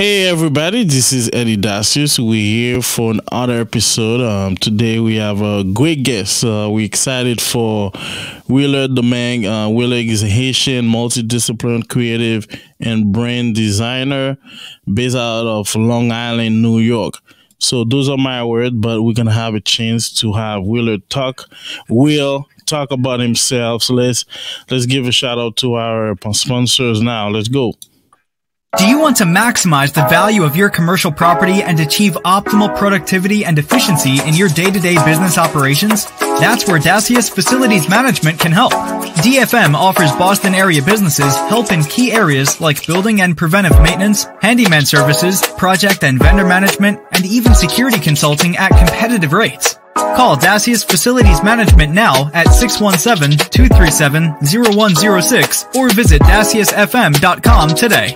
Hey everybody, this is Eddie Dacius. We're here for another episode. Today we have a great guest. We're excited for Will Domingue. Will is a Haitian, multidisciplinary creative and brand designer based out of Long Island, New York. So those are my words, but we're going to have a chance to have Will talk about himself. So let's give a shout out to our sponsors now. Let's go. Do you want to maximize the value of your commercial property and achieve optimal productivity and efficiency in your day-to-day business operations? That's where Dacius Facilities Management can help. DFM offers Boston area businesses help in key areas like building and preventive maintenance, handyman services, project and vendor management, and even security consulting at competitive rates. Call Dacius Facilities Management now at 617-237-0106 or visit DaciusFM.com today.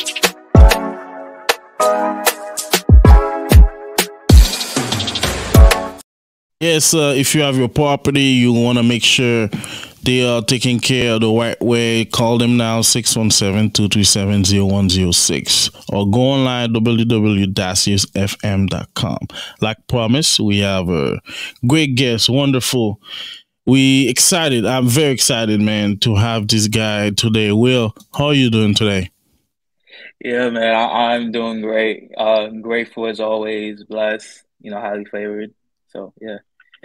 Yes, if you have your property, you want to make sure they are taken care of the right way. Call them now, 617-237-0106, or go online, www.daciusfm.com. Like promised, we have a great guest, wonderful. We excited. I'm very excited, man, to have this guy today. Will, how are you doing today? Yeah, man, I'm doing great. Grateful as always, blessed, you know, highly favored. So, yeah.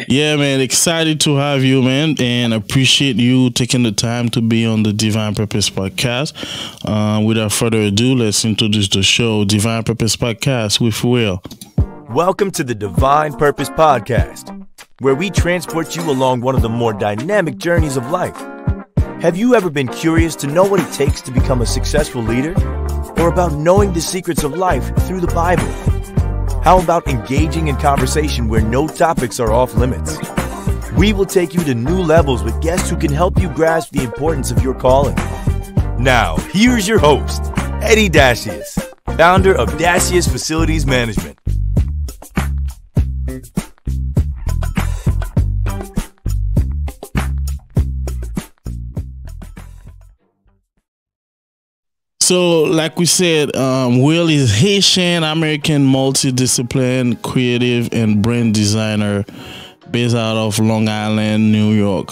Yeah, man, excited to have you, man, and appreciate you taking the time to be on the Divine Purpose Podcast. Without further ado, let's introduce the show, Divine Purpose Podcast with Will. Welcome to the Divine Purpose Podcast, where we transport you along one of the more dynamic journeys of life. Have you ever been curious to know what it takes to become a successful leader, or about knowing the secrets of life through the Bible? How about engaging in conversation where no topics are off limits? We will take you to new levels with guests who can help you grasp the importance of your calling. Now, here's your host, Eddie Dacius, founder of Dacius Facilities Management. So, like we said, Will is Haitian American multidisciplinary creative and brand designer based out of Long Island, New York.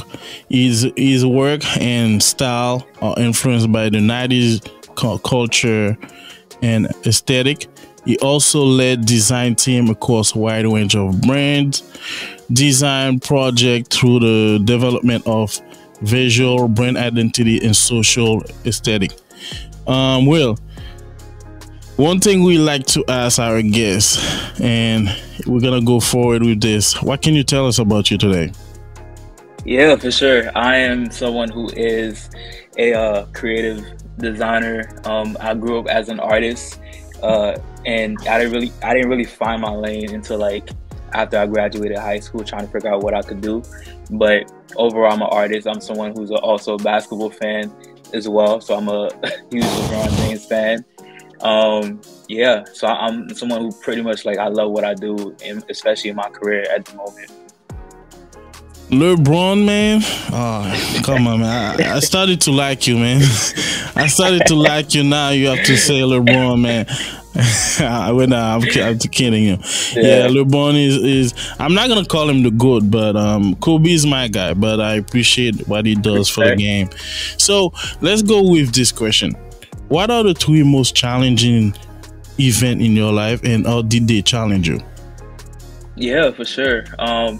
His work and style are influenced by the 90s culture and aesthetic. He also led design team across a wide range of brands, design project through the development of visual brand identity and social aesthetic. Will, one thing we like to ask our guests, and we're going to go forward with this. What can you tell us about you today? Yeah, for sure. I am someone who is a creative designer. I grew up as an artist, and I didn't really find my lane until like after I graduated high school, trying to figure out what I could do. But overall, I'm an artist. I'm someone who's also a basketball fan as well, so I'm a huge LeBron James fan. Yeah, so I'm someone who pretty much like I love what I do, and especially in my career at the moment. LeBron, man, oh, come on, man. I started to like you, man. I started to like you. Now you have to say LeBron, man. I'm kidding you. Yeah, LeBron is I'm not gonna call him the GOAT, but Kobe is my guy. But I appreciate what he does for the game. So let's go with this question: what are the three most challenging events in your life, and how did they challenge you? Yeah, for sure.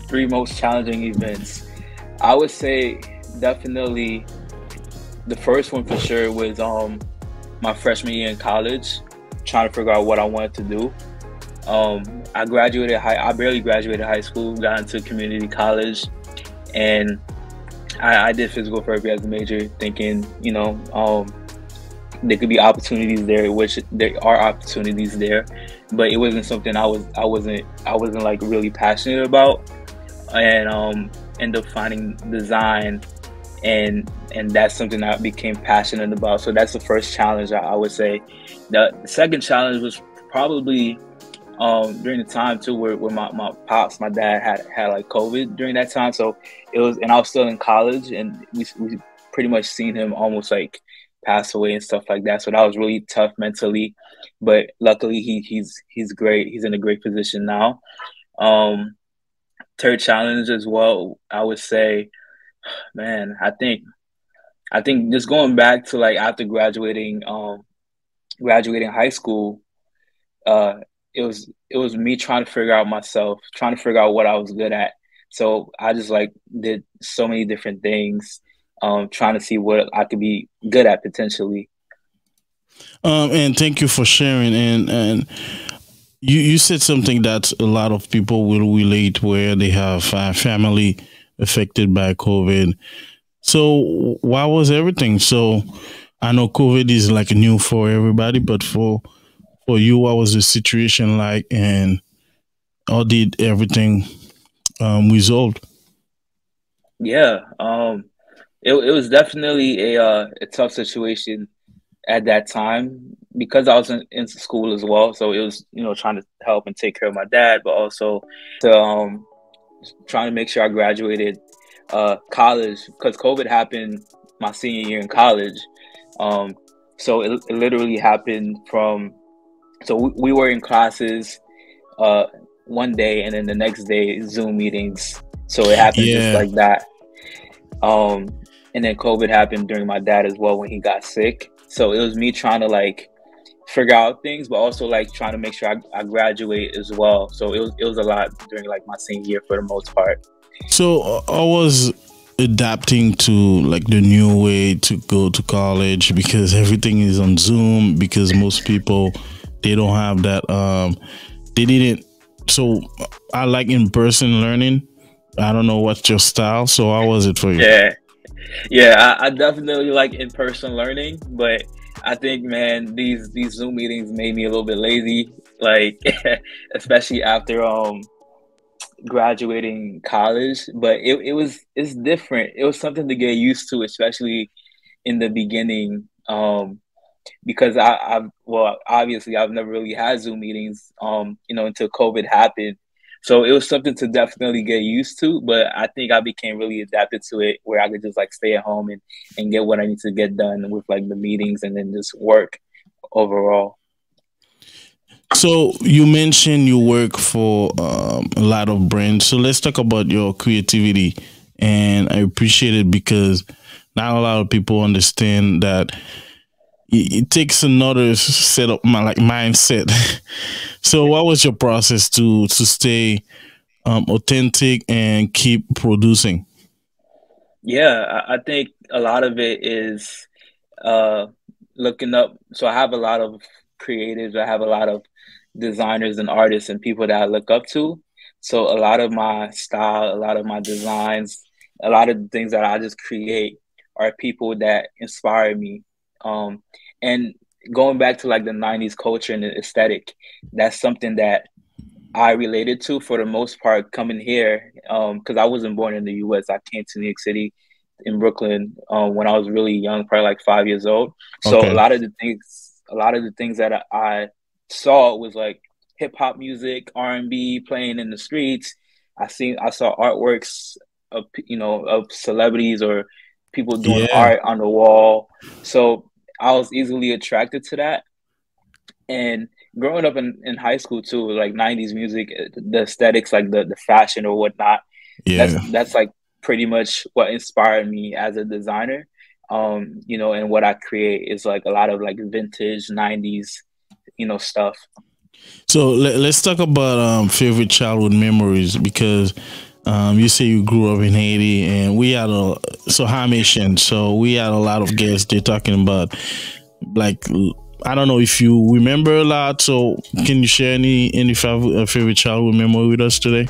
Three most challenging events. I would say definitely the first one for sure was my freshman year in college, trying to figure out what I wanted to do. I barely graduated high school, got into community college, and I did physical therapy as a major, thinking, you know, there could be opportunities there, which there are opportunities there, but it wasn't something I wasn't like really passionate about, and end up finding design, and that's something I became passionate about. So that's the first challenge, I would say. The second challenge was probably during the time too where my pops, my dad had like COVID during that time. So it was, and I was still in college, and we pretty much seen him almost like pass away and stuff like that. So that was really tough mentally, but luckily he's great. He's in a great position now. Third challenge as well, I would say, man, I think just going back to like after graduating high school, it was me trying to figure out myself, trying to figure out what I was good at. So I just like did so many different things, trying to see what I could be good at potentially. And thank you for sharing. And you said something that a lot of people will relate, where they have family affected by COVID. So why was everything? So I know COVID is like new for everybody, but for you, what was the situation like, and how did everything resolve? Yeah, it was definitely a tough situation at that time because I was in school as well. So it was, trying to help and take care of my dad, but also to trying to make sure I graduated college, because COVID happened my senior year in college. So it literally happened so we were in classes one day, and then the next day Zoom meetings. So it happened just like that. And then COVID happened during my dad as well when he got sick. So it was me trying to like figure out things, but also like trying to make sure I graduate as well. So it was a lot during like my senior year for the most part. So I was adapting to like the new way to go to college, because everything is on Zoom, because most people, they don't have that. They didn't. So I like in-person learning. I don't know what's your style. So how was it for you? Yeah, I definitely like in-person learning, but I think, man, these Zoom meetings made me a little bit lazy, like especially after graduating college. But it's different. It was something to get used to, especially in the beginning, because I've never really had Zoom meetings, until COVID happened. So it was something to definitely get used to, but I think I became really adapted to it, where I could just like stay at home and get what I need to get done with like the meetings, and then just work overall. So you mentioned you work for a lot of brands. So let's talk about your creativity. And I appreciate it, because not a lot of people understand that it takes another set of mindset. So what was your process to stay authentic and keep producing? Yeah, I think a lot of it is looking up. So I have a lot of creatives. I have a lot of designers and artists and people that I look up to. So a lot of my style, a lot of my designs, a lot of the things that I just create are people that inspire me. And going back to like the 90s culture and the aesthetic, that's something that I related to for the most part coming here, because I wasn't born in the U.S. I came to New York City in Brooklyn when I was really young, probably like 5 years old. So okay. a lot of the things that I saw was like hip hop music, R&B playing in the streets. I saw artworks of celebrities or people doing art on the wall. So I was easily attracted to that. And growing up in high school too, like 90s music, the aesthetics, like the fashion or whatnot, that's like pretty much what inspired me as a designer. And what I create is like a lot of like vintage 90s, stuff. So let's talk about favorite childhood memories, because you say you grew up in Haiti, and we had a lot of guests. They're talking about, like, I don't know if you remember a lot. So can you share any favorite childhood memory with us today?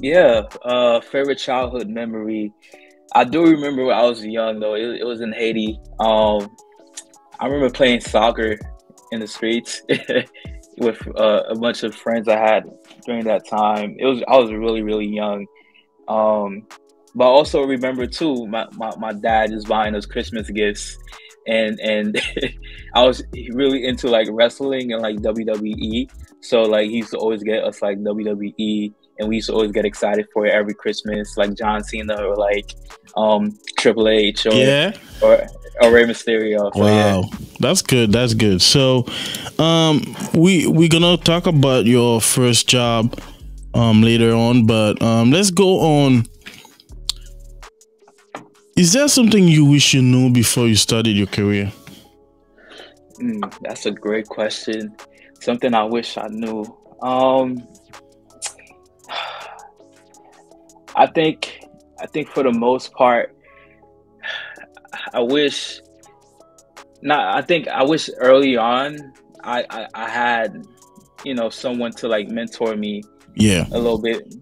Yeah. Favorite childhood memory. I do remember when I was young though. It was in Haiti. I remember playing soccer in the streets with a bunch of friends I had during that time. I was really, really young. But I also remember too, my dad just buying those Christmas gifts, and I was really into like wrestling and like WWE. So like he used to always get us like WWE, and we used to always get excited for it every Christmas, like John Cena or like Triple H or Oh, Rey Mysterio. So wow, yeah. That's good. That's good. So, we're gonna talk about your first job, later on, but let's go on. Is there something you wish you knew before you started your career? That's a great question. Something I wish I knew. I think for the most part, I wish early on I had, you know, someone to like mentor me, yeah, a little bit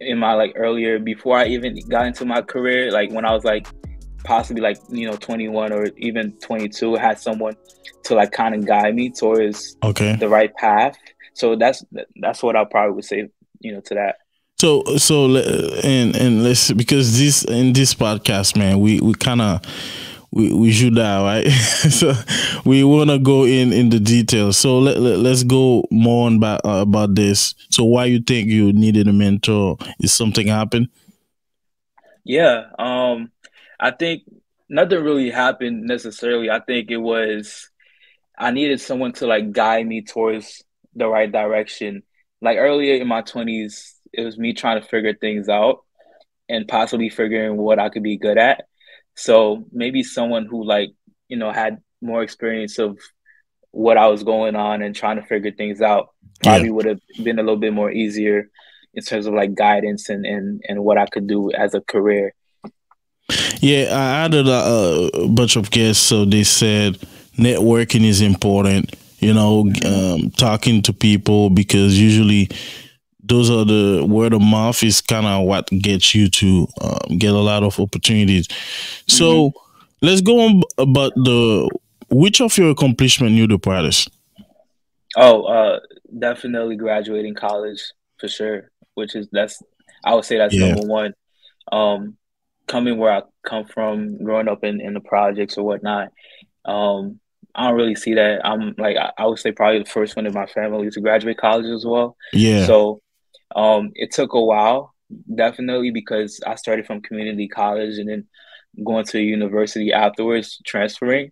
in my like earlier, before I even got into my career, like when I was like possibly like, you know, 21 or even 22, had someone to like kind of guide me towards the right path. So that's what I probably would say, you know, to that. So let's, because this, in this podcast, man, we should die, right? So we want to go in the details. So let's go more on about this. So why you think you needed a mentor? Is something happened? Yeah. I think nothing really happened necessarily. I think it was, I needed someone to like guide me towards the right direction. Like earlier in my 20s, it was me trying to figure things out and possibly figuring what I could be good at. So maybe someone who like, you know, had more experience of what I was going on and trying to figure things out probably would have been a little bit more easier in terms of like guidance and what I could do as a career. Yeah, I added a bunch of guests. So they said networking is important, you know, talking to people, because usually those are the word of mouth is kind of what gets you to get a lot of opportunities. So let's go on about which of your accomplishments you the proudest? Oh, definitely graduating college for sure, I would say that's number one. Coming where I come from, growing up in the projects or whatnot. I don't really see that. I'm like, I would say probably the first one in my family to graduate college as well. Yeah. So, it took a while, definitely, because I started from community college and then going to university afterwards, transferring.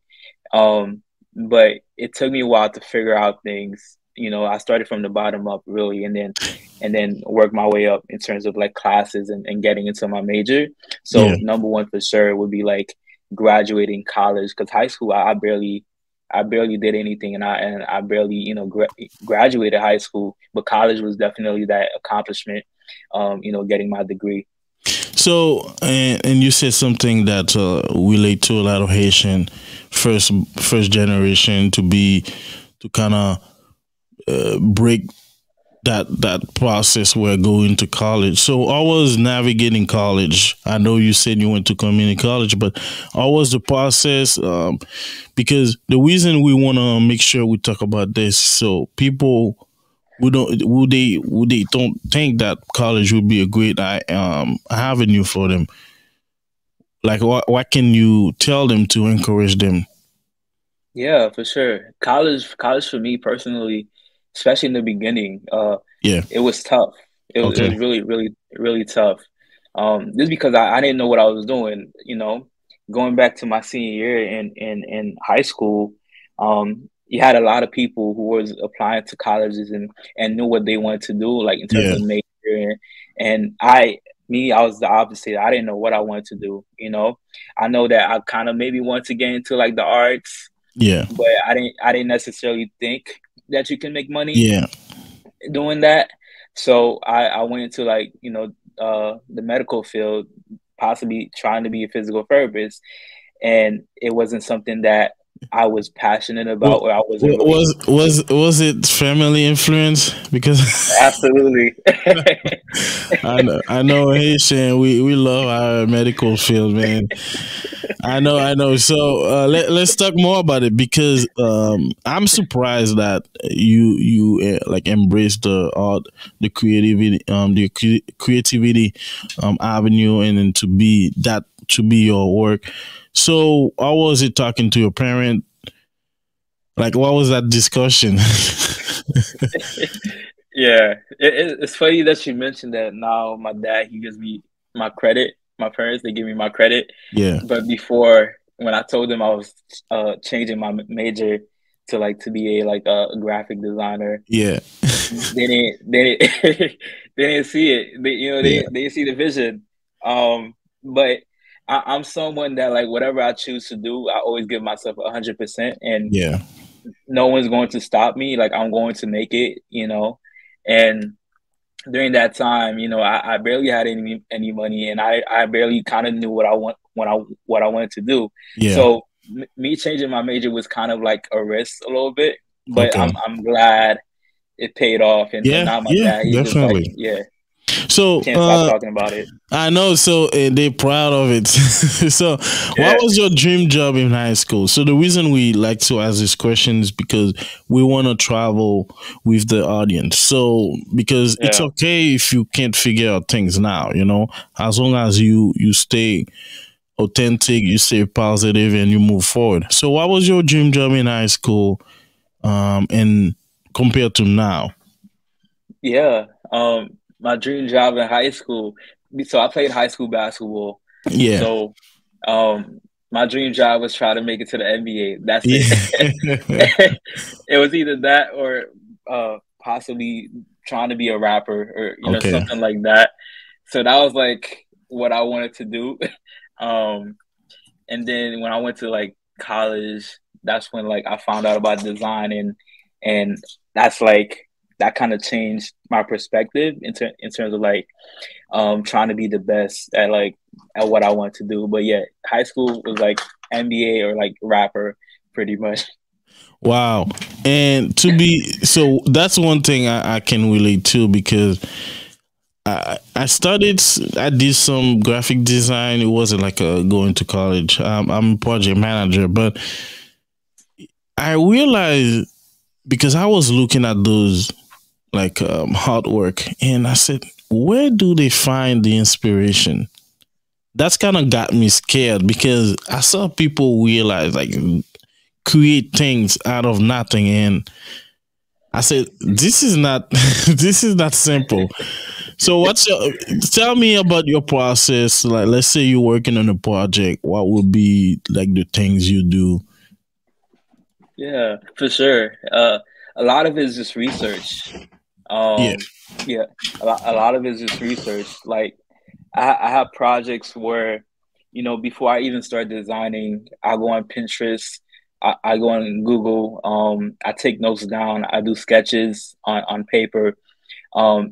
But it took me a while to figure out things. You know, I started from the bottom up really, and then worked my way up in terms of like classes and getting into my major. So number one for sure would be like graduating college, because high school, I barely did anything, and I barely, you know, graduated high school, but college was definitely that accomplishment, you know, getting my degree. So, and you said something that relate to a lot of Haitian first generation to kind of break that process where going to college. So I was navigating college. I know you said you went to community college, but I was the process, because the reason we want to make sure we talk about this, so people who don't think that college would be a great avenue for them. Like, what can you tell them to encourage them? Yeah, for sure. College for me personally, especially in the beginning, it was tough. It was really, really, really tough. This is because I didn't know what I was doing, you know, going back to my senior year in high school, you had a lot of people who was applying to colleges and knew what they wanted to do, like in terms of major. And I was the opposite. I didn't know what I wanted to do, you know. I know that I kind of maybe wanted to get into like the arts, but I didn't necessarily think that you can make money doing that. So I went into like, you know, the medical field, possibly trying to be a physical therapist, and it wasn't something that I was passionate about. Well, or I wasn't really was it family influence? Because absolutely. I know Haitian, we love our medical field, man. I know. So let's talk more about it, because I'm surprised that you like embrace the art, the creativity avenue, and then to be your work. So how was it talking to your parent? Like, what was that discussion? Yeah, it's funny that you mentioned that. Now my dad, he gives me my credit. My parents, they give me my credit. Yeah. But before, when I told them I was changing my major to be a graphic designer. Yeah. they didn't see it. They didn't see the vision. But I'm someone that whatever I choose to do, I always give myself 100%, and no one's going to stop me. I'm going to make it, and during that time, I barely had any money, and I barely kind of knew what I wanted to do. Yeah. So me changing my major was kind of like a risk a little bit, but I'm glad it paid off. And now my dad, he's definitely just so can't stop talking about it. I know. So they're proud of it. So what was your dream job in high school? So the reason we like to ask this question is because we want to travel with the audience. So because it's okay if you can't figure out things now, as long as you stay authentic, you stay positive, and you move forward. So what was your dream job in high school and compared to now? Yeah. My dream job in high school. So I played high school basketball. Yeah. So my dream job was try to make it to the NBA. That's it. It was either that or possibly trying to be a rapper or know, something like that. So that was what I wanted to do. And then when I went to college, that's when I found out about design, and that's that kind of changed my perspective in terms of trying to be the best at what I want to do. But yeah, high school was NBA or rapper pretty much. Wow. And to be, so that's one thing I can relate to, because I did some graphic design. It wasn't going to college. I'm a project manager, but I realized, because I was looking at those artwork, and I said, where do they find the inspiration? That's kind of got me scared, because I saw people realize create things out of nothing, and I said, this is not this is not simple. So tell me about your process. Let's say you're working on a project, what would be the things you do? Yeah, for sure. A lot of it is just research. A lot of it is just research. I have projects where, before I even start designing, I go on Pinterest, I go on Google, I take notes down, I do sketches on paper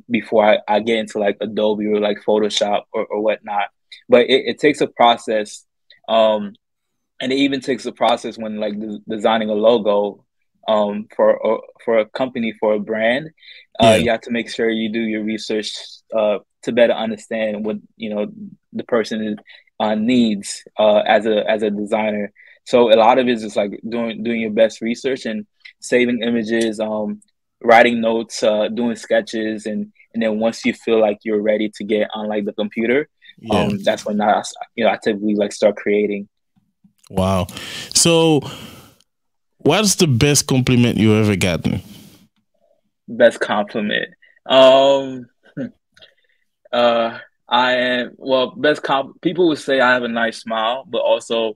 before I get into Adobe or Photoshop or whatnot. But it takes a process, and it even takes a process when designing a logo. For a company, for a brand, you have to make sure you do your research to better understand what the person needs as a designer. So a lot of it is just doing your best research and saving images, writing notes, doing sketches, and then once you feel you're ready to get on the computer, that's when I typically start creating. Wow. So what's the best compliment you ever gotten? Best compliment. I am, well, best comp, people would say I have a nice smile, but also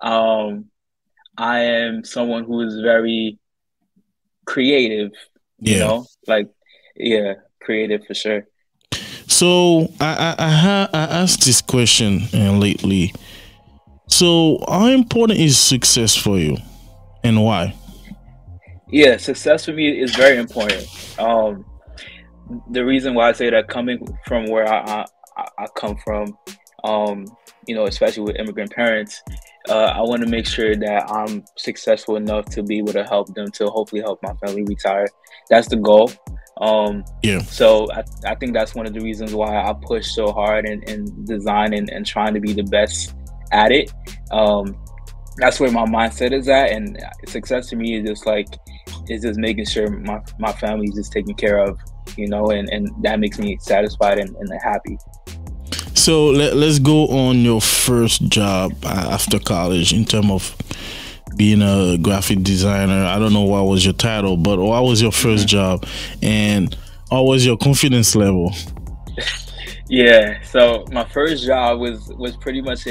I am someone who is very creative, creative for sure. So I asked this question lately. So how important is success for you, and why? Yeah, success for me is very important. The reason why I say that, coming from where I come from, especially with immigrant parents, I want to make sure that I'm successful enough to be able to help them, to hopefully help my family retire. That's the goal. So I think that's one of the reasons why I push so hard in design and trying to be the best at it. That's where my mindset is at, and success to me is just just making sure my family is just taken care of, and that makes me satisfied and happy. So let's go on your first job after college in terms of being a graphic designer. I don't know what was your title, but what was your first job, and what was your confidence level? Yeah, so my first job was pretty much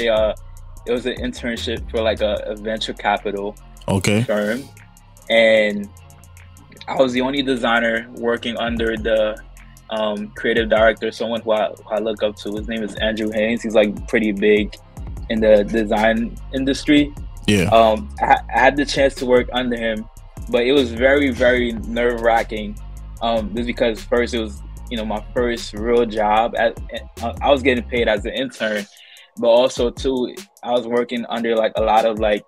It was an internship for like a venture capital firm, and I was the only designer working under the creative director, someone who I look up to. His name is Andrew Haynes. He's like pretty big in the design industry. Yeah. I had the chance to work under him, but it was very, very nerve-wracking. Just because first it was, you know, my first real job. I was getting paid as an intern, but also too, I was working under like a lot of like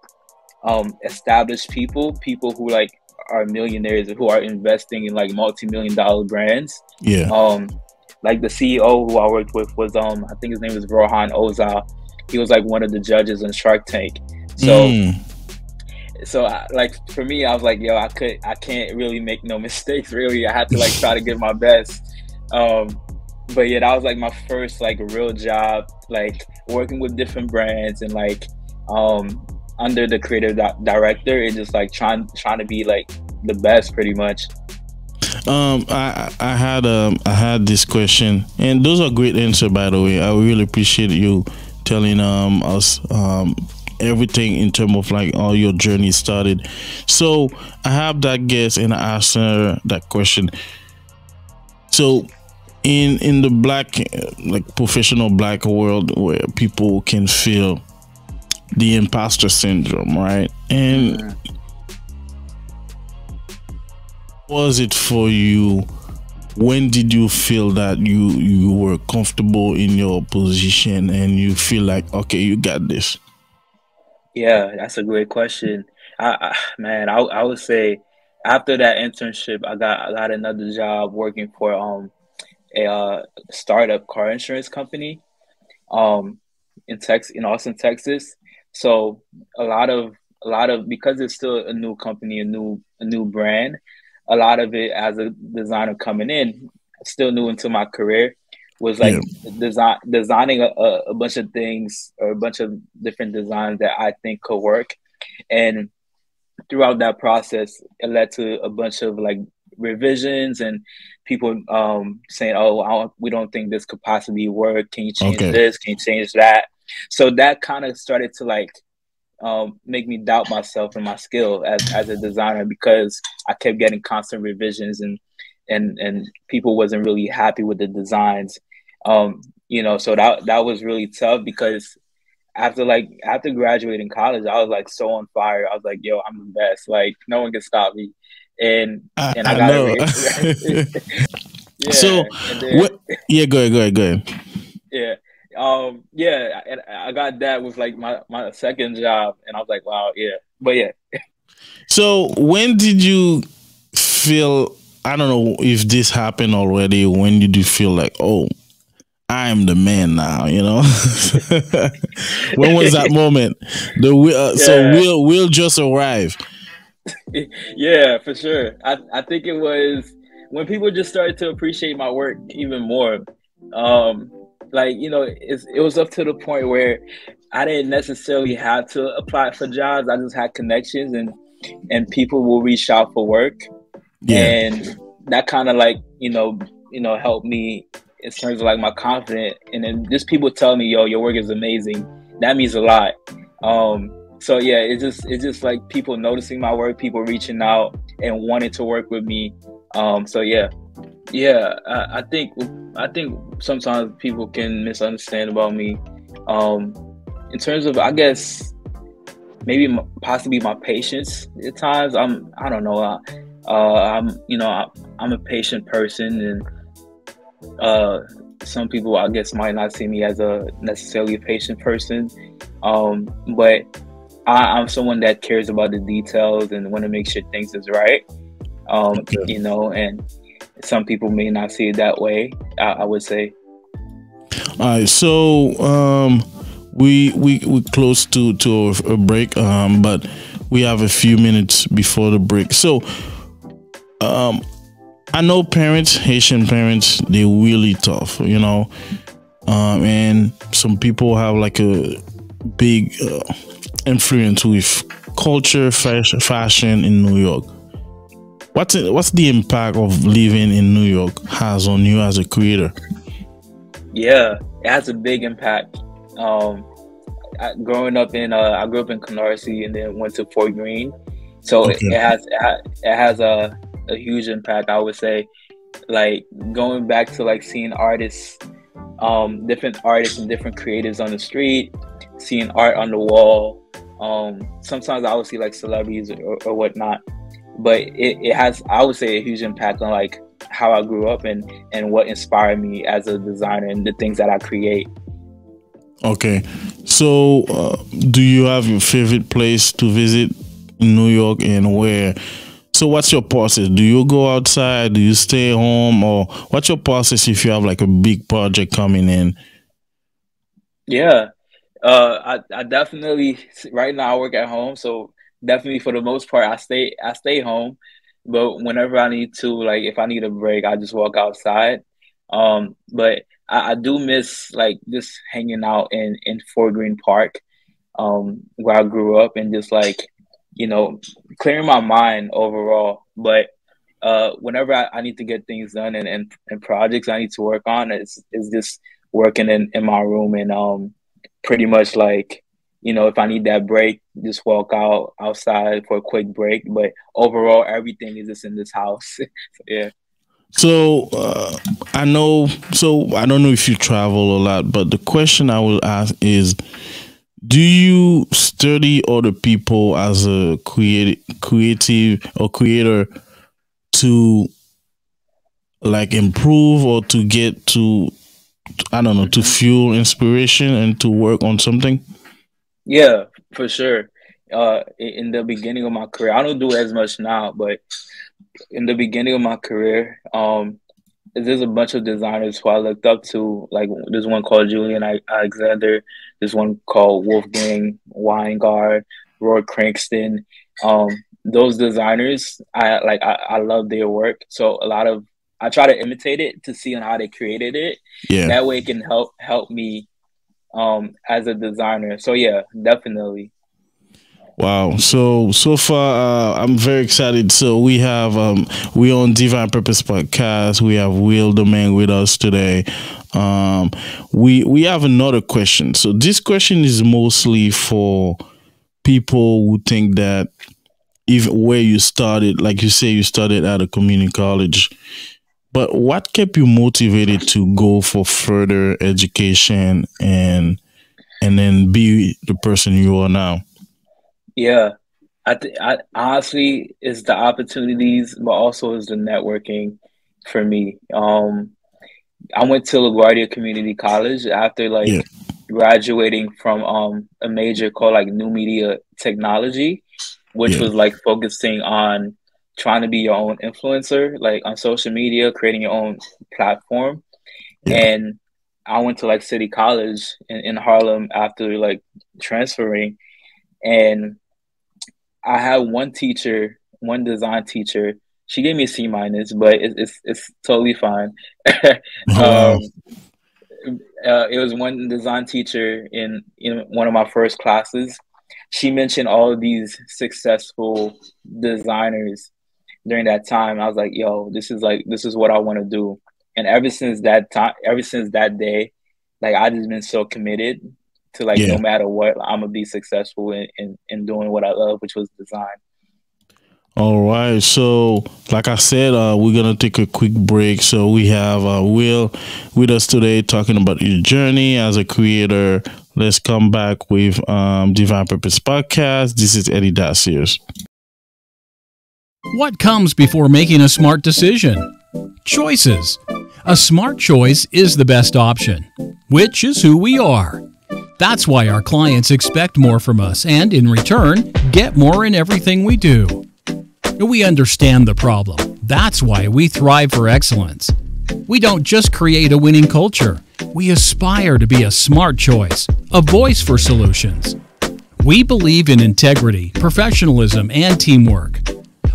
established people who like are millionaires, who are investing in like multi-million-dollar brands. Yeah. Like the CEO who I worked with was I think his name is Rohan Oza. He was like one of the judges on Shark Tank. So like for me, I was like, yo, I can't really make no mistakes, really. I had to like try to give my best. But yeah, that was like my first like real job, like working with different brands and like under the creative director, and just like trying to be like the best, pretty much. I had this question, and those are great answers, by the way. I really appreciate you telling us everything in terms of like all your journey started. So I have that guest, and I asked her that question. So in the black, like professional black world, where people can feel the imposter syndrome, right? And was it for you? When did you feel that you were comfortable in your position and you feel like, okay, you got this? Yeah, that's a great question. I would say after that internship, I got another job working for a startup car insurance company in Austin, Texas. So a lot of because it's still a new company, a new brand, a lot of it as a designer coming in, still new into my career, was like designing a bunch of things, or a bunch of different designs that I think could work. And throughout that process, it led to a bunch of like revisions and people saying, oh, we don't think this could possibly work. Can you change this? Can you change that? So that kind of started to like make me doubt myself and my skill as a designer, because I kept getting constant revisions and people wasn't really happy with the designs. You know, so that was really tough, because after graduating college, I was like so on fire. I was like, yo, I'm the best. Like no one can stop me. And I got it. Yeah, so go ahead. Yeah. And I got that with like my second job, and I was like, wow, yeah. But yeah. So when did you feel, I don't know if this happened already, when did you feel like, oh, I'm the man now, you know? When was that moment? So Will just arrived. Yeah, for sure. I think it was when people just started to appreciate my work even more. Like, you know, it was up to the point where I didn't necessarily have to apply for jobs. I just had connections, and people will reach out for work. Yeah. And that kind of like, you know, helped me in terms of like my confidence. And then just people tell me, yo, your work is amazing. That means a lot. So yeah, it's just like people noticing my work, people reaching out and wanting to work with me. So yeah. Yeah, I think sometimes people can misunderstand about me in terms of, I guess, maybe possibly my patience at times. I don't know. I'm a patient person, and some people, I guess, might not see me as necessarily a patient person. But I'm someone that cares about the details and want to make sure things is right. You know, and some people may not see it that way, I would say. All right, so we're close to a break, but we have a few minutes before the break. So I know parents, Haitian parents, they're really tough, you know, and some people have like a big influence with culture, fashion in New York. What's the impact of living in New York has on you as a creator? Yeah, it has a big impact. I grew up in Canarsie and then went to Fort Greene. So okay. it has a huge impact, I would say. Like going back to like seeing artists, different artists and different creatives on the street, seeing art on the wall. Sometimes I would see like celebrities or whatnot, but it has, I would say, a huge impact on like how I grew up and what inspired me as a designer and the things that I create. Okay, so do you have your favorite place to visit in New York, and where? So what's your process? Do you go outside? Do you stay home? Or what's your process if you have like a big project coming in? Yeah, I definitely, right now I work at home, so definitely for the most part I stay home. But whenever I need to, like if I need a break, I just walk outside. But I do miss like just hanging out in Fort Greene Park, where I grew up, and just like, you know, clearing my mind overall. But whenever I need to get things done and projects I need to work on, it's just working in my room, and pretty much like, you know, if I need that break, just walk outside for a quick break. But overall, everything is just in this house. Yeah. So I don't know if you travel a lot, but the question I will ask is, do you study other people as a creative or creator to like improve, or to get to, I don't know, to fuel inspiration and to work on something? Yeah, for sure. In the beginning of my career, I don't do as much now, but in the beginning of my career, there's a bunch of designers who I looked up to. Like there's one called Julian Alexander, there's one called Wolfgang Weingart, Roy Crankston. Those designers, I love their work. So a lot of, I try to imitate it to see how they created it. Yeah. That way it can help me as a designer. So yeah, definitely. Wow. So far, I'm very excited. So we have, we're on Divine Purpose Podcast. We have Will Domingue with us today. We have another question. So this question is mostly for people who think that even where you started, like you say, you started at a community college, but what kept you motivated to go for further education and then be the person you are now? Yeah, I honestly, it's the opportunities, but also it's the networking for me. I went to LaGuardia Community College after like graduating from a major called like New Media Technology, which was like focusing on trying to be your own influencer, like on social media, creating your own platform. Yeah. And I went to like City College in Harlem after like transferring, and I had one design teacher. She gave me a C-, but it's totally fine. It was one design teacher in one of my first classes. She mentioned all of these successful designers during that time. I was like, yo, this is what I want to do. And ever since that day, like I just been so committed to like, no matter what, I'm gonna be successful in doing what I love, which was design. All right. So like I said, we're going to take a quick break. So we have Will with us today talking about his journey as a creator. Let's come back with Divine Purpose Podcast. This is Eddie Dacius. What comes before making a smart decision? Choices. A smart choice is the best option, which is who we are. That's why our clients expect more from us and, in return, get more in everything we do. We understand the problem. That's why we thrive for excellence. We don't just create a winning culture. We aspire to be a smart choice, a voice for solutions. We believe in integrity, professionalism, and teamwork.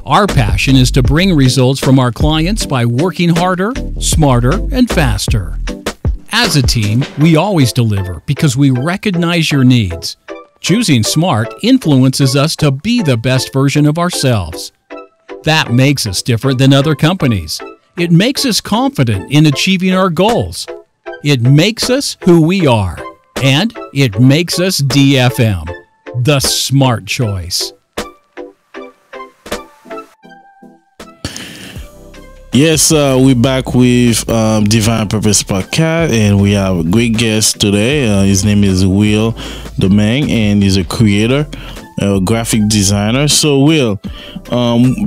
Our passion is to bring results from our clients by working harder, smarter, and faster. As a team, we always deliver because we recognize your needs. Choosing smart influences us to be the best version of ourselves. That makes us different than other companies. It makes us confident in achieving our goals. It makes us who we are. And it makes us DFM, the smart choice. Yes, we're back with Divine Purpose Podcast, and we have a great guest today. His name is Will Domingue, and he's a creator, a graphic designer. So, Will,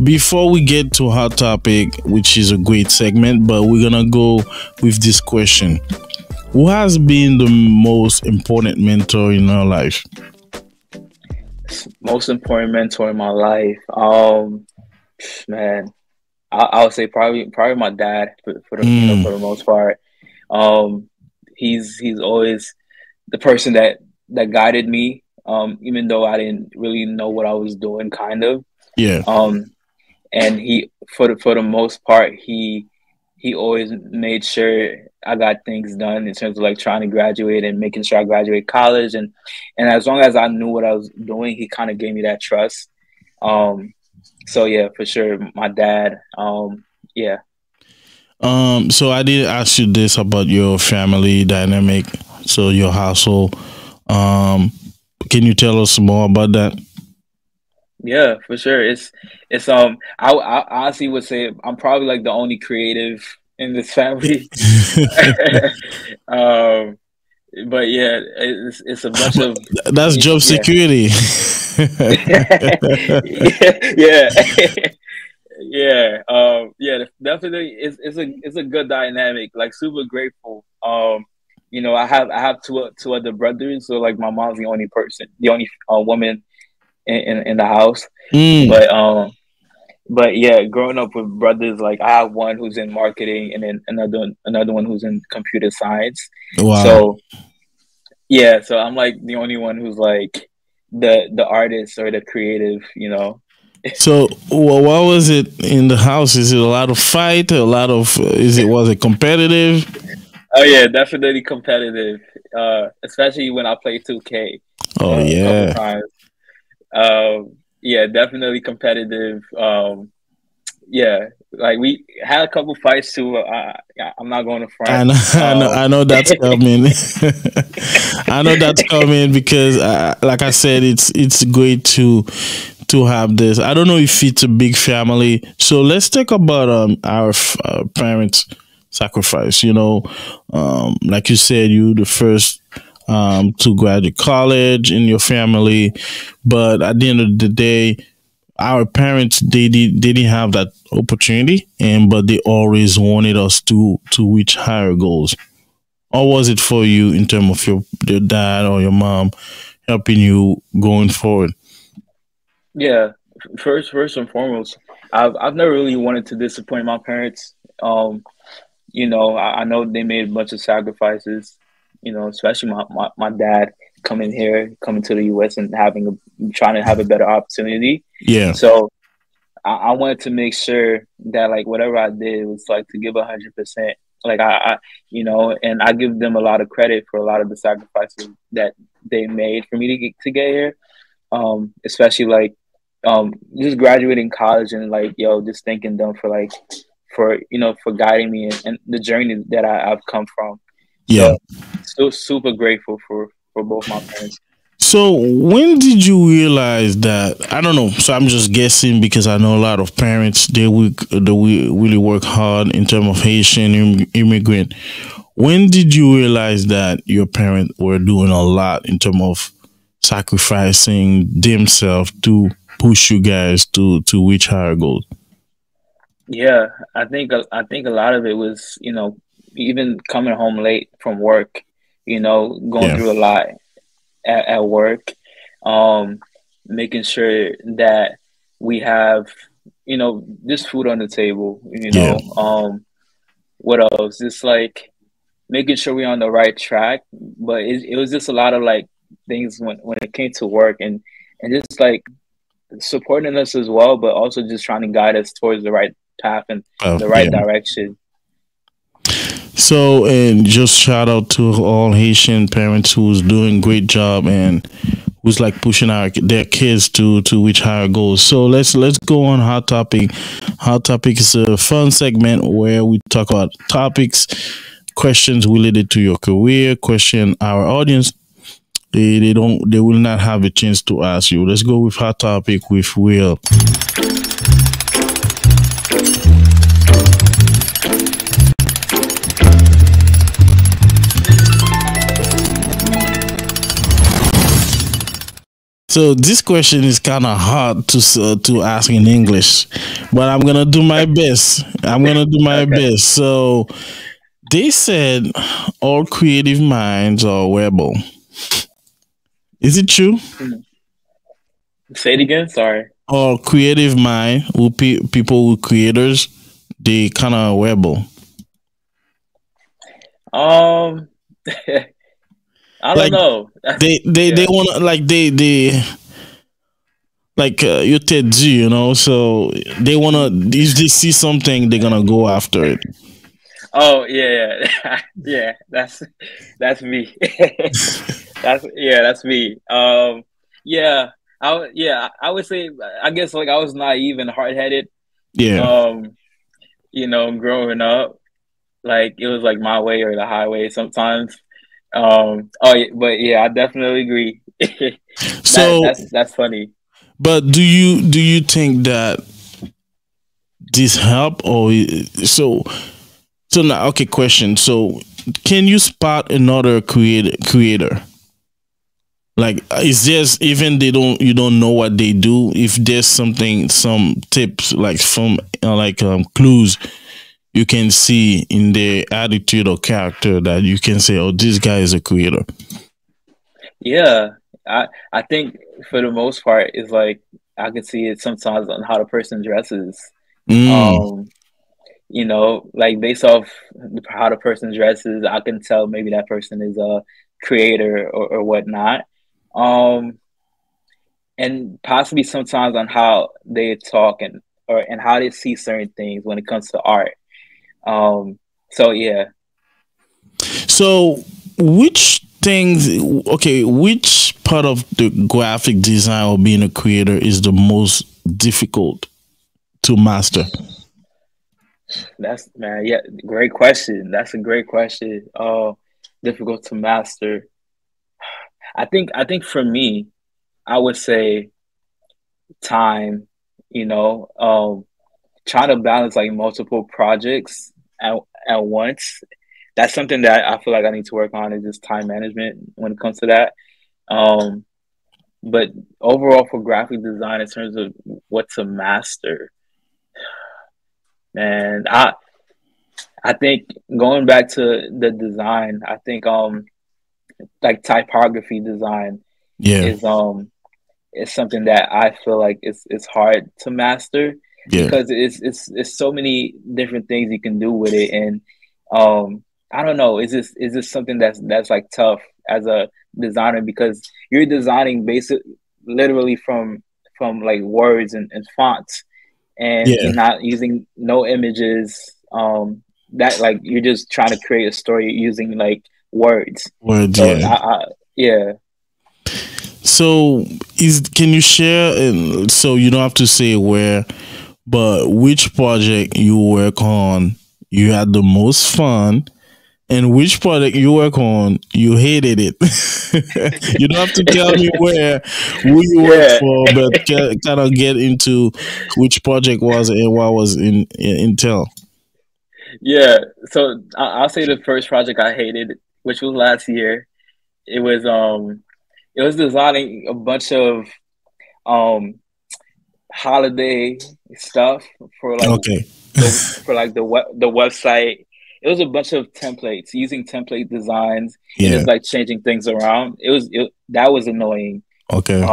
before we get to our topic, which is a great segment, but we're going to go with this question. Who has been the most important mentor in your life? Most important mentor in my life? Man. I would say probably my dad for the most part. He's always the person that guided me, even though I didn't really know what I was doing, kind of. Yeah. And he for the most part he always made sure I got things done in terms of like trying to graduate and making sure I graduate college, and as long as I knew what I was doing, he kind of gave me that trust. So yeah, for sure, my dad. Yeah. So I did ask you this about your family dynamic, so your household. Can you tell us more about that? Yeah, for sure. It's I honestly would say I'm probably like the only creative in this family. But yeah, it's a bunch of that's job security. Definitely. It's a good dynamic. Like, super grateful. You know, I have two other brothers, so like my mom's the only person, the only woman in the house. But yeah, growing up with brothers, like I have one who's in marketing, and then another one who's in computer science. Wow. So yeah, so I'm like the only one who's like the artist or the creative, you know. So what was it in the house? Is it a lot of fight? A lot of was it competitive? Oh yeah, definitely competitive. Especially when I played 2K. Oh yeah. Yeah, definitely competitive. Yeah, like we had a couple fights too. I'm not going to front. I know that's coming. I know that's coming because, like I said, it's great to have this. I don't know if it's a big family. So let's talk about our parents' sacrifice. You know, like you said, you the first to graduate college in your family, but at the end of the day, our parents they didn't have that opportunity, but they always wanted us to reach higher goals. How was it for you in terms of your dad or your mom helping you going forward? Yeah, first and foremost, I've never really wanted to disappoint my parents. You know, I know they made a bunch of sacrifices. You know, especially my dad coming to the U.S. and trying to have a better opportunity. Yeah. So I wanted to make sure that like whatever I did was like to give 100%. Like I, you know, and I give them a lot of credit for a lot of the sacrifices that they made for me to get here. Especially like just graduating college and like, yo, just thanking them for like, for guiding me and the journey that I've come from. Yeah, so super grateful for both my parents. So when did you realize that? I don't know. So I'm just guessing because I know a lot of parents they really work hard in terms of Haitian immigrant. When did you realize that your parents were doing a lot in terms of sacrificing themselves to push you guys to reach higher goals? Yeah, I think a lot of it was, you know, even coming home late from work, you know, going through a lot at work, making sure that we have, you know, just food on the table, you know, what else? Just like making sure we're on the right track. But it was just a lot of like things when it came to work and just like supporting us as well, but also just trying to guide us towards the right path and the right direction. So, and just shout out to all Haitian parents who's doing great job and who's like pushing their kids to reach higher goals. So let's go on Hot Topic. Hot Topic is a fun segment where we talk about topics, questions related to your career, question our audience They will not have a chance to ask you. Let's go with our topic with Will. So this question is kind of hard to ask in English, but I'm going to do my best. Okay. So they said all creative minds are rebel. Is it true? Say it again. Sorry. All creative mind, people who creators, they kind of rebel. I don't know. They want to you Ted G, you know. So they want to, if they see something, they're gonna go after it. Oh yeah, yeah. That's me. That's me. I would say, I guess, like, I was naive and hard-headed. Yeah. You know, growing up, like, it was like my way or the highway sometimes. I definitely agree. So that's funny. But do you think that this help or so now? Okay, question. So can you spot another creator? Like, is there's even you don't know what they do? If there's some tips clues you can see in their attitude or character that you can say, oh, this guy is a creator. Yeah. I think for the most part, it's like, I can see it sometimes on how the person dresses. You know, like, based off how the person dresses, I can tell maybe that person is a creator or whatnot. And possibly sometimes on how they talk and how they see certain things when it comes to art. So which part of the graphic design or being a creator is the most difficult to master? Great question. That's a great question. Difficult to master. I think for me, I would say time, you know, trying to balance like multiple projects at once. That's something that I feel like I need to work on, is just time management when it comes to that. But overall for graphic design, in terms of what to master, man, I think going back to the design, I think like typography design is something that I feel like it's hard to master. Yeah. Because it's so many different things you can do with it, and I don't know. Is this something that's like tough as a designer, because you're designing basically literally from like words and fonts, and you're not using no images. That, like, you're just trying to create a story using like words. So can you share? And so you don't have to say where, but which project you work on, you had the most fun, and which project you work on, you hated it. You don't have to tell me who you work for, but kind of get into which project was and what was in intel. Yeah, so I'll say the first project I hated, which was last year. It was designing a bunch of holiday stuff for like the website. It was a bunch of templates, using template designs, and just like changing things around. That was annoying. Okay.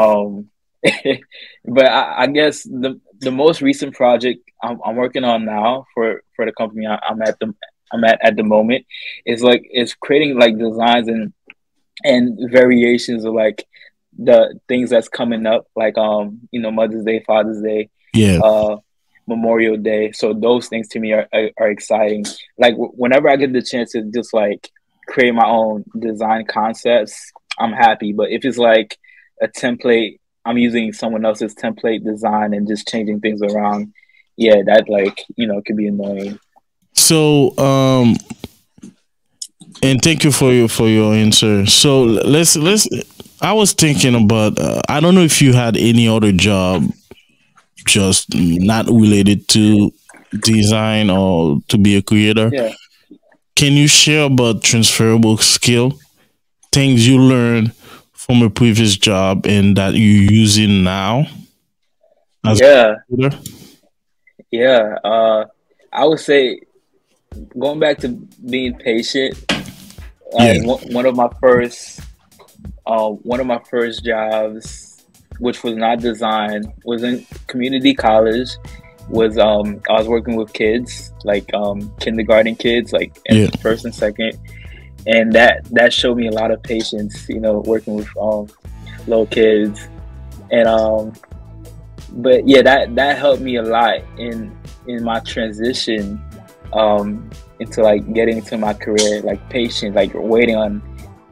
But I guess the most recent project I'm working on now for the company I'm at the moment is like, it's creating like designs and variations of like the things that's coming up, like Mother's Day, Father's Day, Memorial Day. So those things to me are exciting. Like whenever I get the chance to just like create my own design concepts, I'm happy. But if it's like a template, I'm using someone else's template design and just changing things around, that like, you know, could be annoying. So and thank you for your answer. So let's I was thinking about, I don't know if you had any other job just not related to design or to be a creator. Yeah. Can you share about transferable skill, things you learned from a previous job and that you're using now? Yeah. I would say going back to being patient. One of my first jobs, which was not design, was in community college. I was working with kids, like kindergarten kids, like first and second, and that showed me a lot of patience, you know, working with little kids, and but yeah, that helped me a lot in my transition into like getting to my career, like patience, like waiting on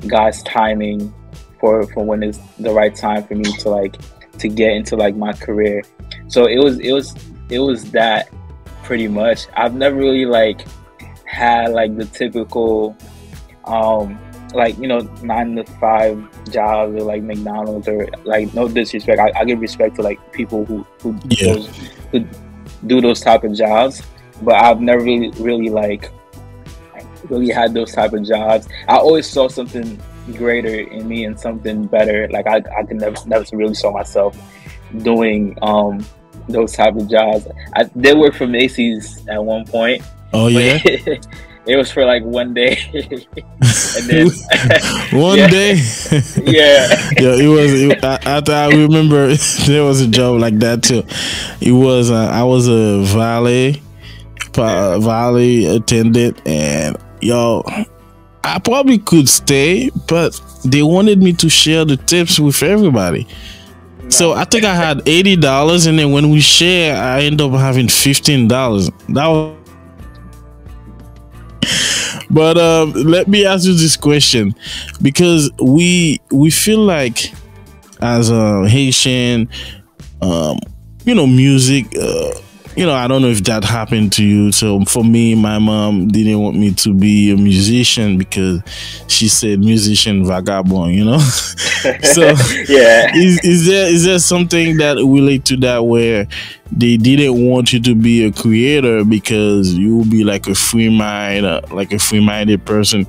God's timing for when it's the right time for me to like to get into like my career. So it was that pretty much. I've never really like had like the typical like, you know, 9-to-5 jobs or like McDonald's, or like, no disrespect, I give respect to like people who do those type of jobs, but I've never really like really had those type of jobs. I always saw something greater in me and something better. Like I could never really saw myself doing those type of jobs. I did work for Macy's at one point. Oh yeah. It was for like one day, and then It was. I remember there was a job like that too. It was I was a valet attendant, and yo, I probably could stay, but they wanted me to share the tips with everybody. So I think I had $80, and then when we share, I end up having $15. That was. But let me ask you this question, because we feel like as a Haitian, you know, music, you know, I don't know if that happened to you. So for me, my mom didn't want me to be a musician because she said musician vagabond, you know. So yeah, is there something that relate to that where they didn't want you to be a creator because you would be like a free mind, like a free-minded person?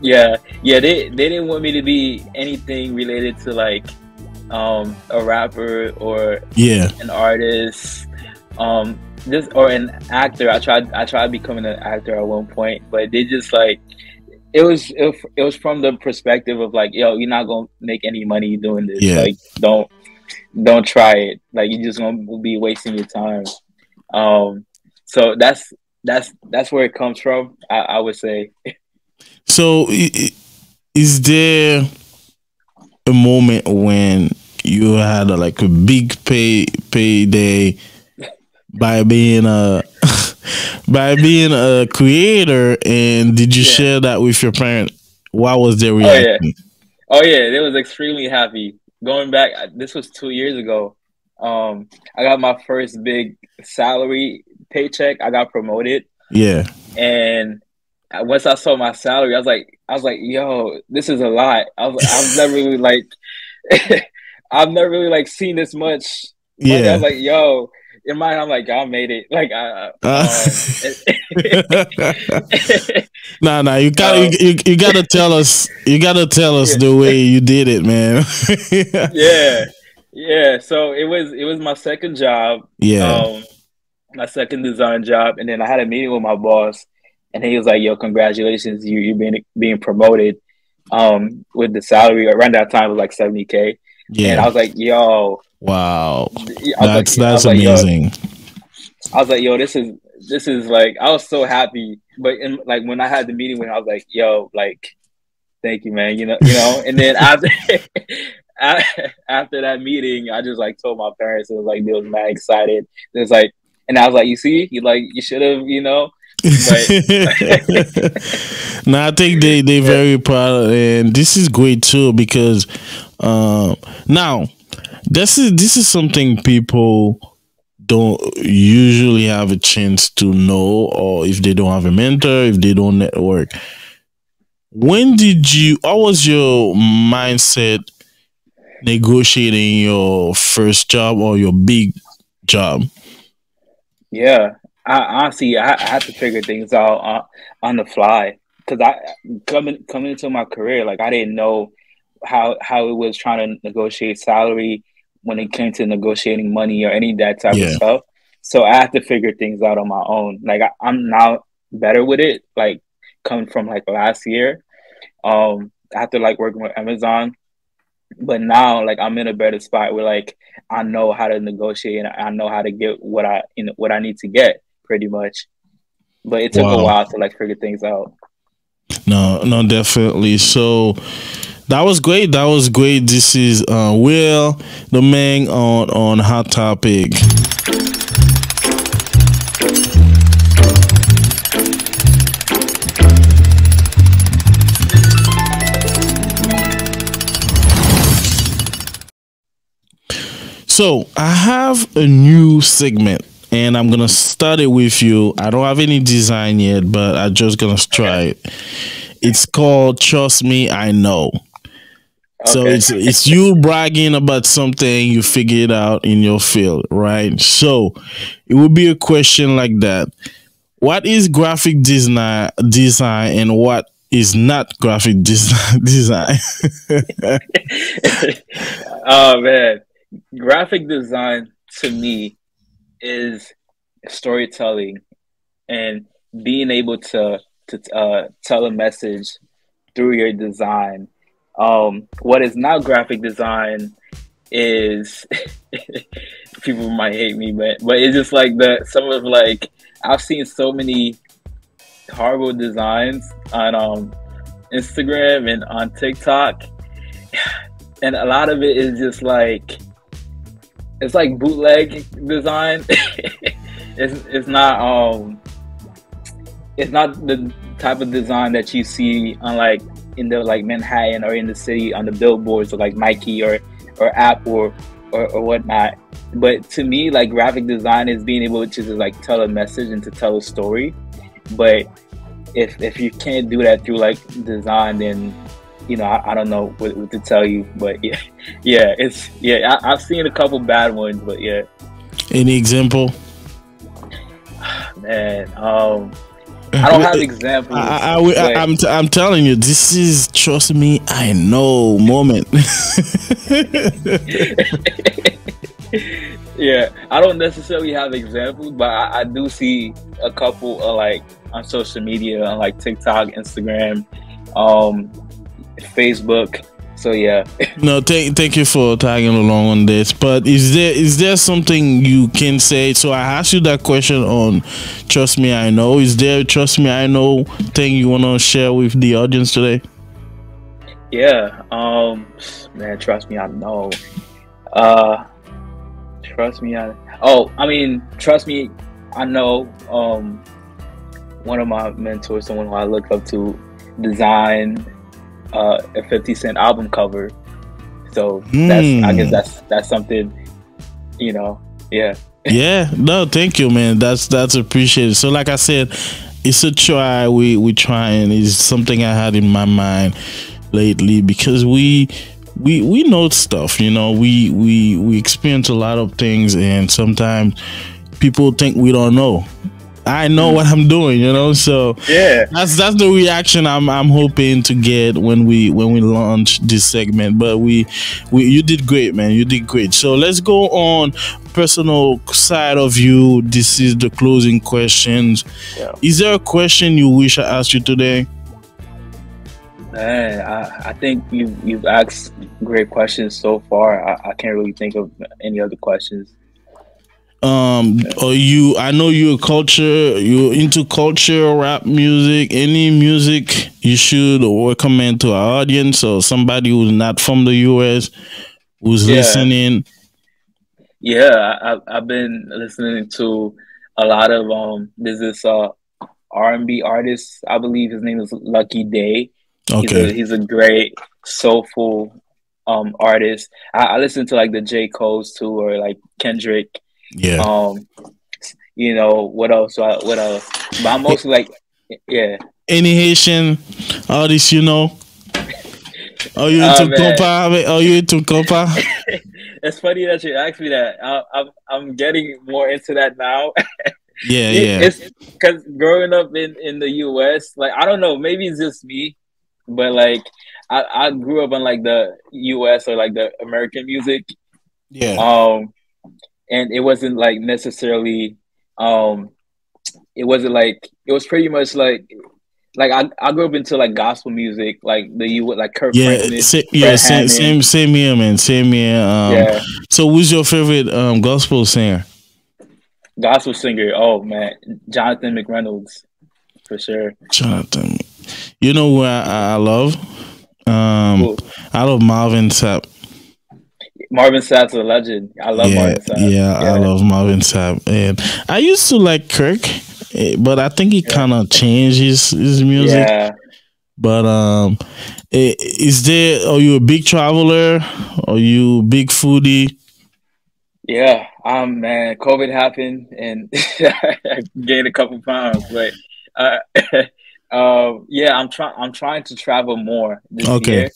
Yeah, they didn't want me to be anything related to like a rapper or an artist. Or an actor. I tried becoming an actor at one point, but they just like it was from the perspective of like, yo, you're not gonna make any money doing this. Yeah. Like don't try it. Like you're just gonna be wasting your time. So that's where it comes from, I would say. So is there a moment when you had like a big payday? By being a creator, and did you share that with your parents? What was their reaction? Oh yeah, they was extremely happy. Going back, this was 2 years ago. I got my first big salary paycheck. I got promoted. Yeah. And once I saw my salary, I was like, yo, this is a lot. I've never really like, I've never really like seen this much. Yeah. I was like, yo. In my mind, I'm like, I made it. Like, no, you gotta tell us. You gotta tell us the way you did it, man. yeah. So it was my second job. Yeah, my second design job, and then I had a meeting with my boss, and he was like, "Yo, congratulations, you being promoted." With the salary around that time was like $70K. Yeah, and I was like, "Yo." Wow, that's like, amazing. I was like, yo, this is like, I was so happy. But like when I had the meeting with him, I was like, yo, like, thank you, man. You know. And then after that meeting, I just like told my parents. It was like they was mad excited. It was like, and I was like, you see, you like, you should have, you know. But no, I think they very proud, and this is great too, because now. This is something people don't usually have a chance to know, or if they don't have a mentor, if they don't network. What was your mindset negotiating your first job or your big job? Yeah, I honestly had to figure things out on the fly, because coming into my career, like, I didn't know how it was trying to negotiate salary when it came to negotiating money or any of that type of stuff. So I had to figure things out on my own. Like, I'm now better with it. Like, coming from like last year, after like working with Amazon, but now like I'm in a better spot where like I know how to negotiate and I know how to get what I need to get, pretty much. But it took a while to like figure things out. No, definitely. So that was great. This is Will Domingue on Hot Topic. So I have a new segment and I'm going to start it with you. I don't have any design yet, but I'm just going to try it. It's called Trust Me, I Know. Okay. So it's you bragging about something you figured out in your field, right? So it would be a question like that. What is graphic design and what is not graphic design? Oh, man. Graphic design to me is storytelling and being able to tell a message through your design. What is not graphic design is people might hate me, but it's just like I've seen so many horrible designs on Instagram and on TikTok, and a lot of it is just like, it's like bootleg design. it's not the type of design that you see on like in the like Manhattan or in the city on the billboards of like Nike or Apple or whatnot. But to me, like, graphic design is being able to just like tell a message and to tell a story. But if you can't do that through like design, then you know, I don't know what to tell you, but I've seen a couple bad ones, but yeah. Any example? Man, I don't have examples. I'm telling you, this is Trust Me, I Know moment. Yeah, I don't necessarily have examples, but I do see a couple of like on social media, on like TikTok, Instagram, Facebook. So yeah. No, thank you for tagging along on this. But is there something you can say? So I asked you that question on Trust Me, I Know. Is there a Trust Me, I Know thing you want to share with the audience today? Yeah. Man, Trust Me, I Know. Trust Me, I. Oh, I mean, Trust Me, I Know. One of my mentors, someone who I look up to, design a 50 Cent album cover. So that's, I guess that's something, you know. Yeah. Yeah, no, thank you, man. That's appreciated. So like I said, it's a try. We trying. It's something I had in my mind lately, because we know stuff, you know. We experience a lot of things, and sometimes people think we don't know. I know what I'm doing, you know. So yeah, that's the reaction I'm hoping to get when we launch this segment. But you did great, man. You did great. So let's go on personal side of you. This is the closing questions. Yeah. Is there a question you wish I asked you today? Man, I think you've asked great questions so far. I can't really think of any other questions. I know you're into culture, rap music, any music you should recommend to our audience or somebody who's not from the US who's listening? Yeah, I've been listening to a lot of, there's this R&B artist, I believe his name is Lucky Day. Okay. He's a great soulful artist. I listen to like the J. Cole's too, or like Kendrick. Yeah. You know what else? But I'm mostly like, yeah. Any Haitian artists you know? Are you into compa? Are you into compa? It's funny that you asked me that. I'm getting more into that now. Yeah, yeah. It's because growing up in the U.S., like, I don't know, maybe it's just me, but like I grew up on like the U.S. or like the American music. Yeah. And it wasn't like necessarily, it wasn't like, it was pretty much like I grew up into like gospel music, like the you like Kirk Franklin, same here, man, same here. Yeah. So, who's your favorite gospel singer? Gospel singer, oh man, Jonathan McReynolds, for sure. Jonathan, you know who I love? Cool. I love Marvin Sapp. Marvin Sapp's a legend. I love Marvin Sapp. Yeah, I love Marvin Sapp, and I used to like Kirk, but I think he kind of changed his music. Yeah. But are you a big traveler? Are you a big foodie? Yeah, man, COVID happened and I gained a couple pounds, but yeah, I'm trying to travel more this year.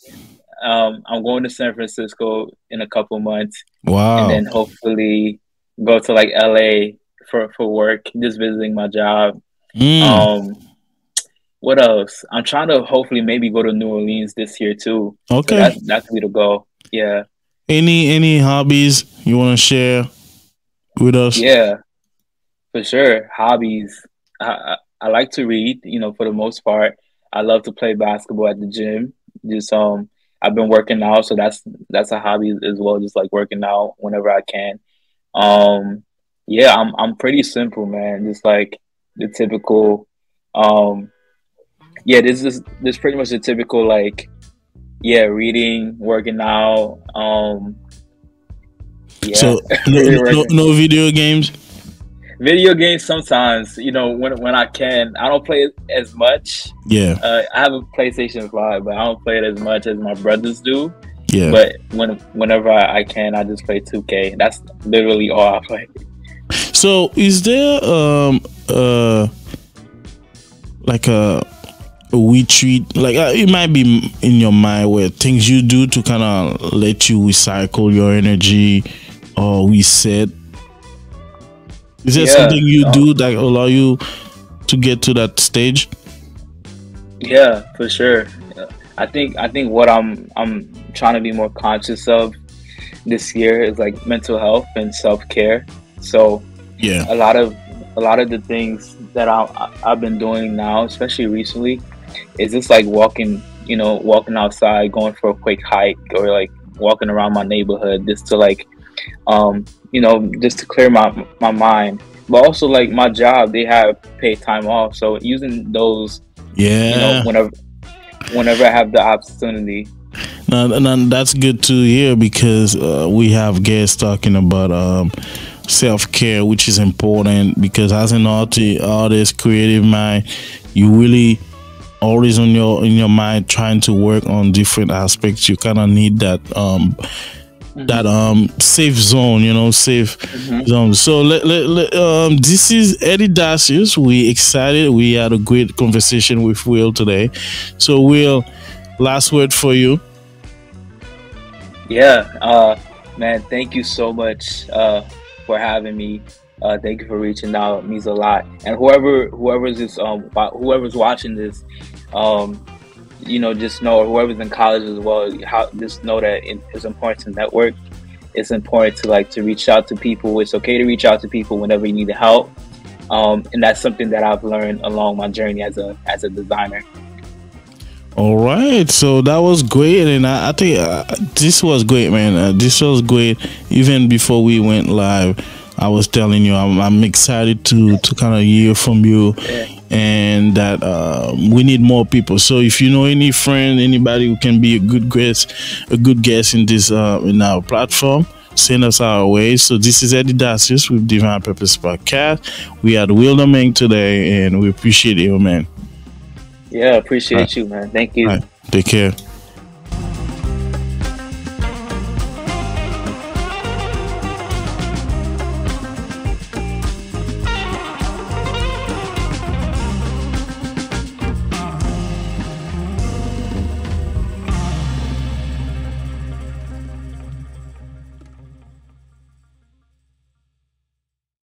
I'm going to San Francisco in a couple months. Wow. And then hopefully go to like LA for work, just visiting my job. What else? I'm trying to hopefully maybe go to New Orleans this year too. Okay. So that's where to go. Yeah. Any hobbies you want to share with us? Yeah, for sure. Hobbies. I like to read, you know, for the most part. I love to play basketball at the gym. Just I've been working out, so that's a hobby as well. Just like working out whenever I can. Yeah, I'm pretty simple, man. Just like the typical, yeah. This is pretty much the typical like. Yeah, reading, working out. Yeah. So no video games. Video games sometimes, you know, when I can. I don't play it as much. Yeah. I have a PlayStation 5, but I don't play it as much as my brothers do. Yeah. But whenever I can, I just play 2K. That's literally all I play. So, is there like a treat, like it might be in your mind where things you do to kind of let you recycle your energy or reset? Is there something you do that allow you to get to that stage? Yeah, for sure. I think what I'm trying to be more conscious of this year is like mental health and self-care. So yeah, a lot of the things that I've been doing now, especially recently, is just like walking outside, going for a quick hike, or like walking around my neighborhood, just to like just to clear my mind. But also like my job, they have paid time off, so using those whenever I have the opportunity. Now that's good to hear, because we have guests talking about self-care, which is important, because as an artist, creative mind, you really always in your mind trying to work on different aspects. You kind of need that safe zone, you know, safe zone. So this is Eddie Dacius. We excited. We had a great conversation with Will today. So Will, last word for you. Yeah, man, thank you so much for having me. Thank you for reaching out. It means a lot. And whoever's watching this, just know, or whoever's in college as well, just know that it's important to network. It's important to like to reach out to people. It's okay to reach out to people whenever you need help. And that's something that I've learned along my journey as a designer. All right, so that was great, and I think this was great, man. This was great. Even before we went live, I was telling you I'm excited to kind of hear from you, and that we need more people. So if you know any friend, anybody who can be a good guest in this in our platform, send us our way. So this is Eddie Dacius with Divine Purpose Podcast. We had Will Domingue today, and we appreciate you, man. Yeah, appreciate you, man. Thank you. Right. Take care.